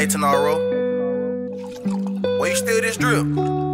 Hey, Tanarro, why you steal this drip?